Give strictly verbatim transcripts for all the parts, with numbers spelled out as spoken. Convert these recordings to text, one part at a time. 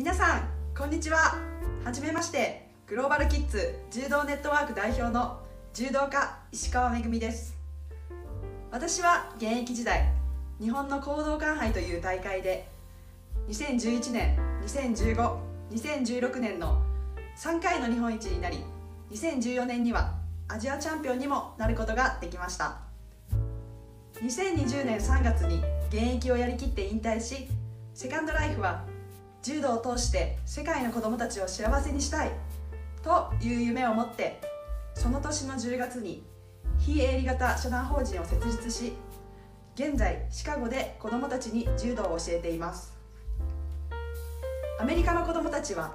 皆さんこんにちは。はじめまして、グローバルキッズ柔道ネットワーク代表の柔道家石川めぐみです。私は現役時代、日本の講道館杯という大会でにせんじゅういちねん、にせんじゅうご、にせんじゅうろくねんのさんかいの日本一になり、にせんじゅうよねんにはアジアチャンピオンにもなることができました。にせんにじゅうねんさんがつに現役をやりきって引退し、セカンドライフは柔道を通して世界の子どもたちを幸せにしたいという夢を持って、その年のじゅうがつに非営利型社団法人を設立し、現在シカゴで子どもたちに柔道を教えています。アメリカの子どもたちは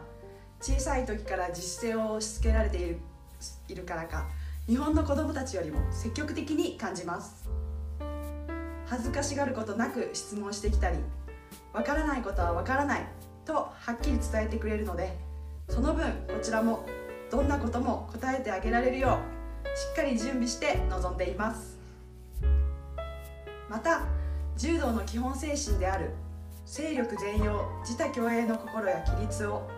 小さい時から自主性を押し付けられている、いるからか、日本の子どもたちよりも積極的に感じます。恥ずかしがることなく質問してきたり、わからないことはわからないとはっきり伝えてくれるので、その分こちらもどんなことも答えてあげられるようしっかり準備して臨んでいます。また柔道の基本精神である精力全用、自他共栄の心や規律を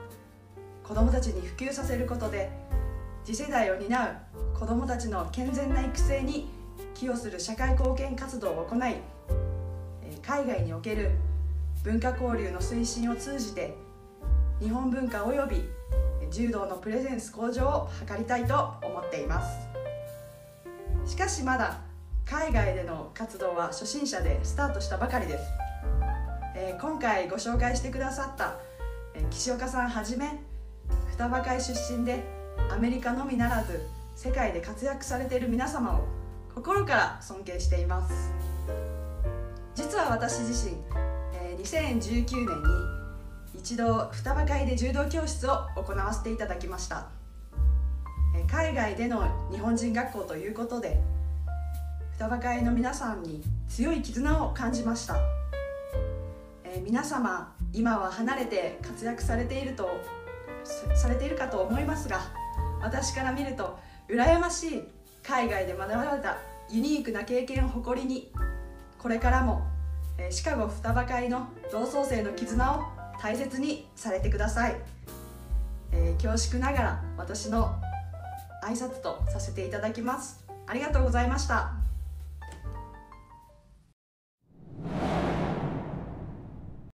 子どもたちに普及させることで、次世代を担う子どもたちの健全な育成に寄与する社会貢献活動を行い、海外における文化交流の推進を通じて日本文化および柔道のプレゼンス向上を図りたいと思っています。しかしまだ海外での活動は初心者でスタートしたばかりです。今回ご紹介してくださった岸岡さんはじめ、双葉会出身でアメリカのみならず世界で活躍されている皆様を心から尊敬しています。実は私自身、にせんじゅうきゅうねんに一度双葉会で柔道教室を行わせていただきました。海外での日本人学校ということで、双葉会の皆さんに強い絆を感じました。皆様今は離れて活躍されているとされているかと思いますが、私から見ると羨ましい、海外で学ばれたユニークな経験を誇りに、これからもシカゴ双葉会の同窓生の絆を大切にされてください。えー、恐縮ながら私の挨拶とさせていただきます。ありがとうございました。